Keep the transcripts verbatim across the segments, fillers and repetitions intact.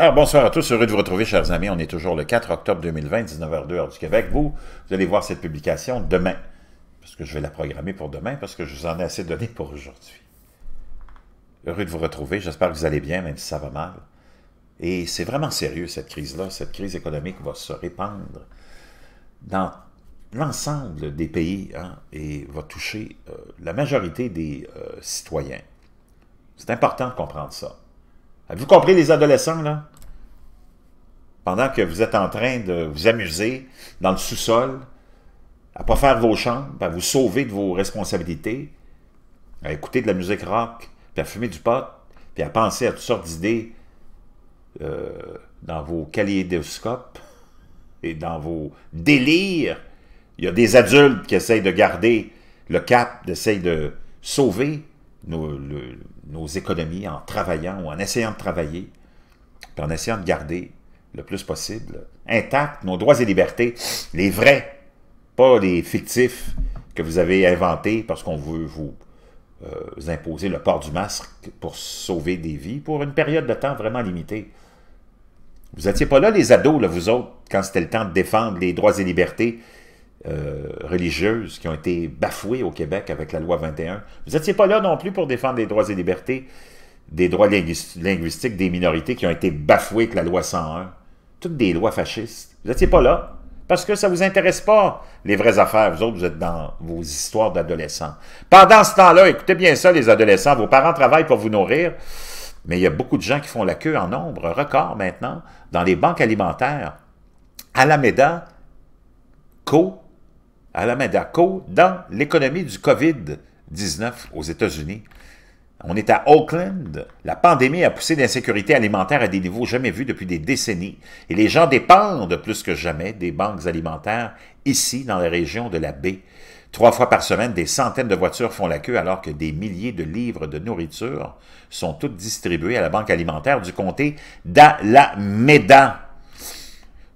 Alors, bonsoir à tous, heureux de vous retrouver, chers amis. On est toujours le quatre octobre deux mille vingt, dix-neuf heures zéro deux, heure du Québec. Vous, vous allez voir cette publication demain, parce que je vais la programmer pour demain, parce que je vous en ai assez donné pour aujourd'hui. Heureux de vous retrouver, j'espère que vous allez bien, même si ça va mal. Et c'est vraiment sérieux, cette crise-là. Cette crise économique va se répandre dans l'ensemble des pays, hein, et va toucher euh, la majorité des euh, citoyens. C'est important de comprendre ça. Avez-vous compris, les adolescents, là? Pendant que vous êtes en train de vous amuser dans le sous-sol, à ne pas faire vos chambres, à vous sauver de vos responsabilités, à écouter de la musique rock, puis à fumer du pot, puis à penser à toutes sortes d'idées euh, dans vos kaléidoscopes et dans vos délires. Il y a des adultes qui essayent de garder le cap, qui essayent de sauver nos, le, nos économies en travaillant ou en essayant de travailler, puis en essayant de garder le plus possible intact nos droits et libertés, les vrais, pas les fictifs que vous avez inventés parce qu'on veut vous, euh, vous imposer le port du masque pour sauver des vies pour une période de temps vraiment limitée. Vous n'étiez pas là, les ados, là, vous autres, quand c'était le temps de défendre les droits et libertés Euh, religieuses qui ont été bafouées au Québec avec la loi vingt et un. Vous n'étiez pas là non plus pour défendre les droits et libertés, des droits linguistiques des minorités qui ont été bafouées avec la loi cent un. Toutes des lois fascistes. Vous n'étiez pas là parce que ça ne vous intéresse pas, les vraies affaires. Vous autres, vous êtes dans vos histoires d'adolescents. Pendant ce temps-là, écoutez bien ça, les adolescents, vos parents travaillent pour vous nourrir, mais il y a beaucoup de gens qui font la queue en nombre record maintenant dans les banques alimentaires. Alameda Co., Alameda Co. dans l'économie du COVID dix-neuf aux États-Unis. On est à Oakland. La pandémie a poussé l'insécurité alimentaire à des niveaux jamais vus depuis des décennies. Et les gens dépendent plus que jamais des banques alimentaires ici, dans la région de la baie. Trois fois par semaine, des centaines de voitures font la queue alors que des milliers de livres de nourriture sont toutes distribuées à la banque alimentaire du comté d'Alameda.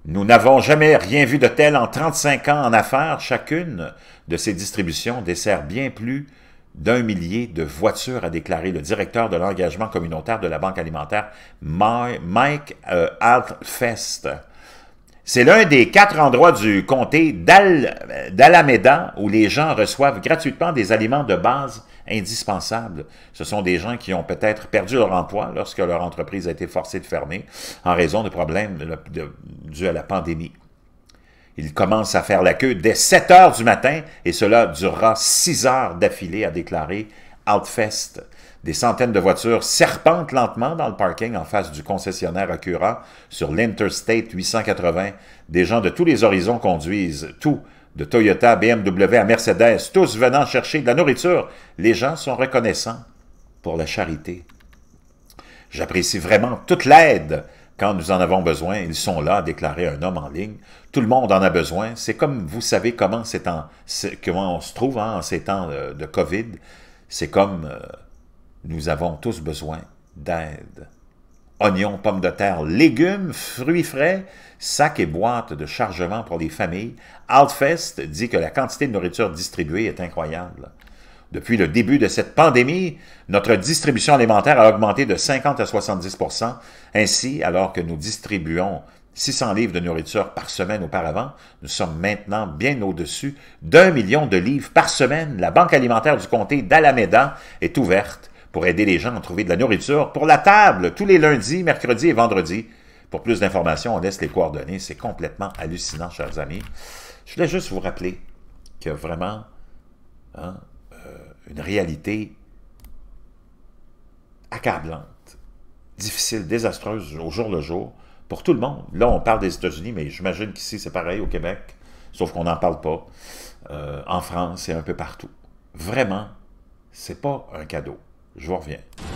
Nous n'avons jamais rien vu de tel en trente-cinq ans en affaires. Chacune de ces distributions dessert bien plus d'un millier de voitures, a déclaré le directeur de l'engagement communautaire de la Banque alimentaire, Mike euh, Altfest. C'est l'un des quatre endroits du comté d'Alameda où les gens reçoivent gratuitement des aliments de base indispensables. Ce sont des gens qui ont peut-être perdu leur emploi lorsque leur entreprise a été forcée de fermer en raison de problèmes de, de, dus à la pandémie. Ils commencent à faire la queue dès sept heures du matin et cela durera six heures d'affilée, a déclaré Altfest. Des centaines de voitures serpentent lentement dans le parking en face du concessionnaire Acura sur l'Interstate huit cent quatre-vingts. Des gens de tous les horizons conduisent tout, de Toyota, B M W à Mercedes, tous venant chercher de la nourriture. Les gens sont reconnaissants pour la charité. J'apprécie vraiment toute l'aide quand nous en avons besoin. Ils sont là, a déclaré un homme en ligne. Tout le monde en a besoin. C'est comme vous savez comment, c'est en, comment on se trouve hein, en ces temps de COVID. C'est comme... Euh, nous avons tous besoin d'aide. Oignons, pommes de terre, légumes, fruits frais, sacs et boîtes de chargement pour les familles. Altfest dit que la quantité de nourriture distribuée est incroyable. Depuis le début de cette pandémie, notre distribution alimentaire a augmenté de cinquante à soixante-dix pour cent. Ainsi, alors que nous distribuons six cents livres de nourriture par semaine auparavant, nous sommes maintenant bien au-dessus d'un million de livres par semaine. La Banque alimentaire du comté d'Alameda est ouverte pour aider les gens à trouver de la nourriture pour la table, tous les lundis, mercredis et vendredis. Pour plus d'informations, on laisse les coordonnées. C'est complètement hallucinant, chers amis. Je voulais juste vous rappeler qu'il y a vraiment hein, euh, une réalité accablante, difficile, désastreuse au jour le jour pour tout le monde. Là, on parle des États-Unis, mais j'imagine qu'ici, c'est pareil au Québec, sauf qu'on n'en parle pas. Euh, en France et un peu partout. Vraiment, c'est pas un cadeau. Je vous reviens.